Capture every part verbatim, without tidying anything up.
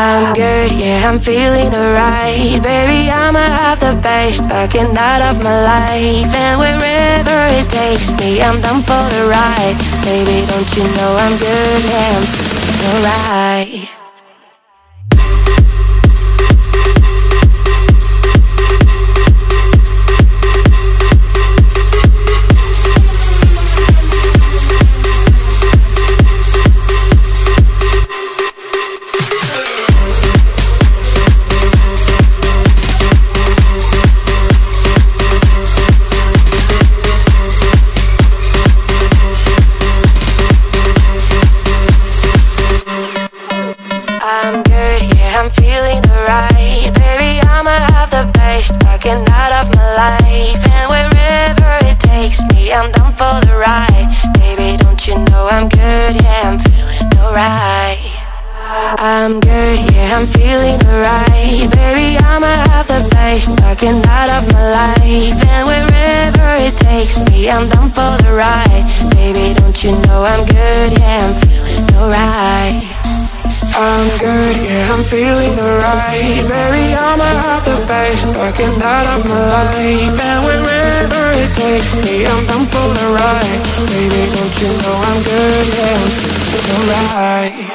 I'm good, yeah, I'm feeling alright. Baby, I'ma have the best fucking night of my life. And wherever it takes me, I'm down for the ride. Baby, don't you know I'm good, yeah, I'm feeling alright. I'm good, yeah, I'm feeling alright. Baby, I'ma have the best fucking night of my life. And wherever it takes me, I'm down for the ride. Baby, don't you know I'm good, yeah, I'm feeling alright. I'm good, yeah, I'm feeling alright. Baby, I'ma have the best fucking night of my life. And wherever it takes me, I'm down for the ride. Baby, don't you know I'm good, yeah, I'm feeling alright.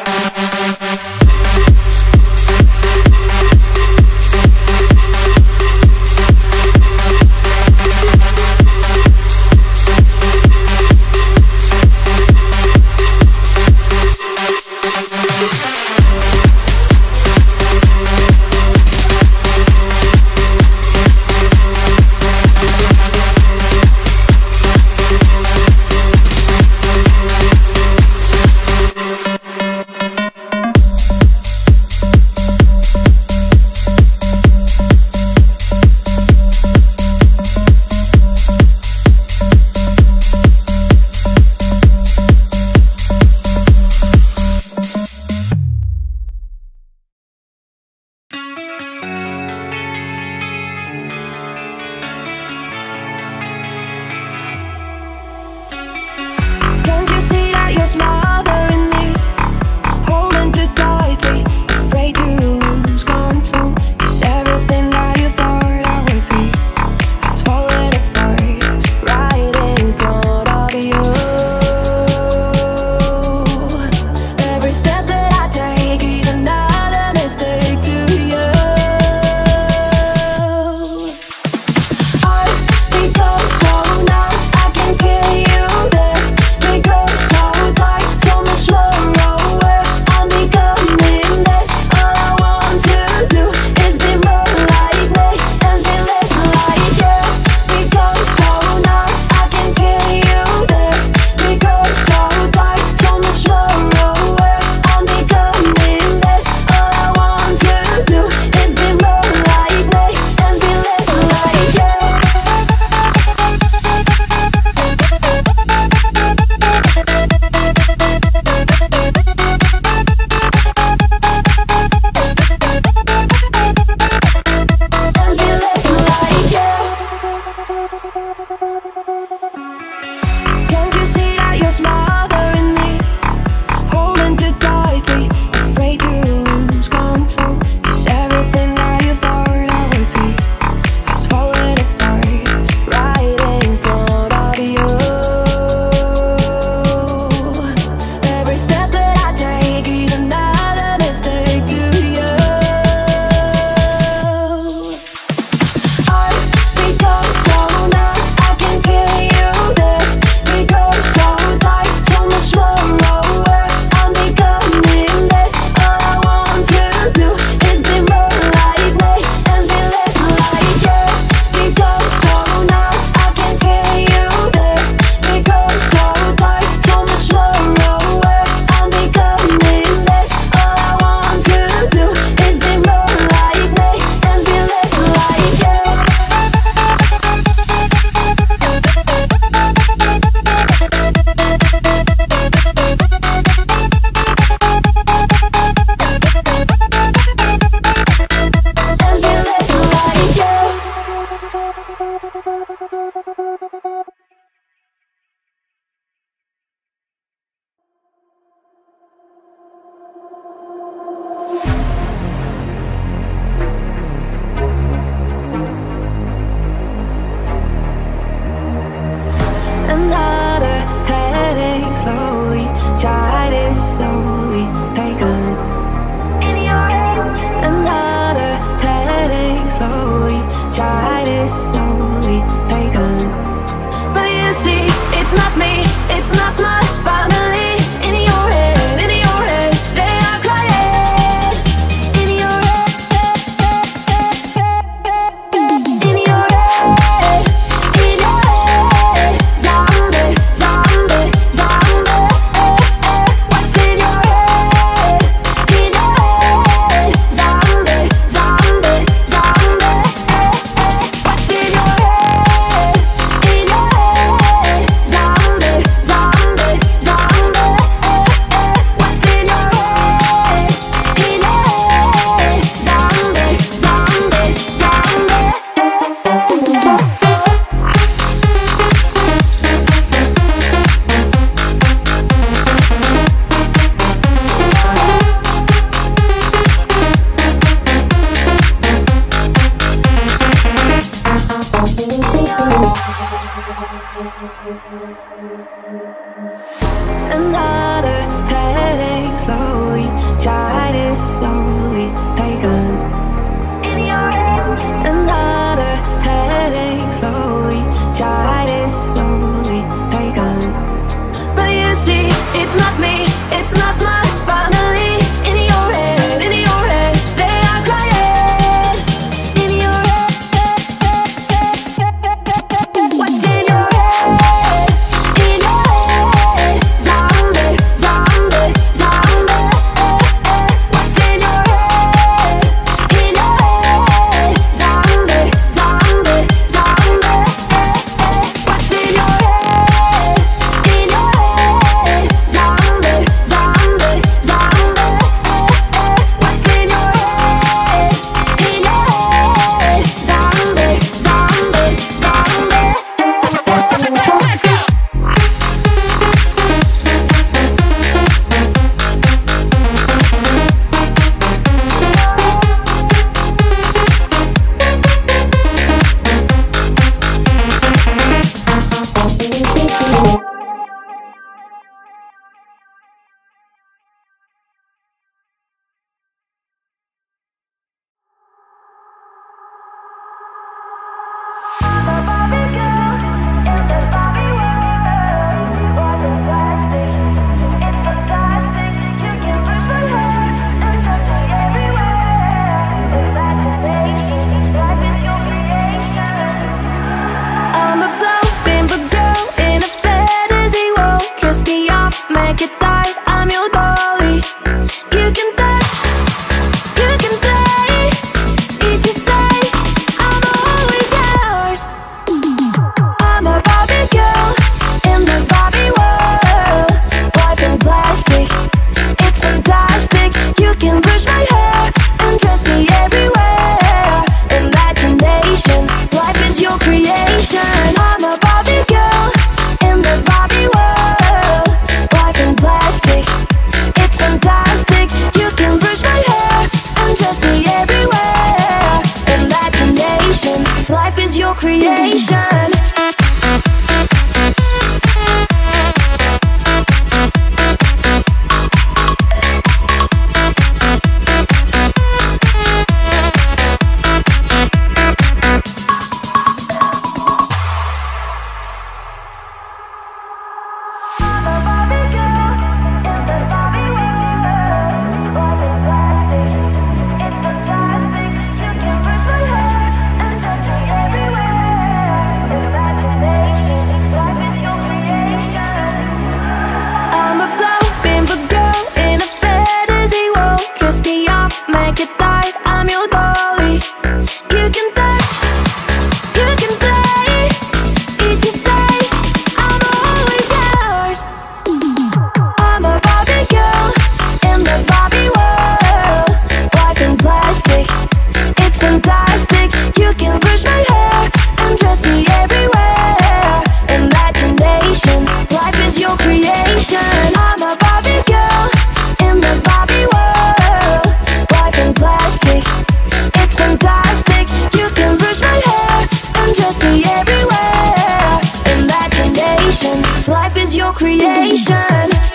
sensation. Life is your creation.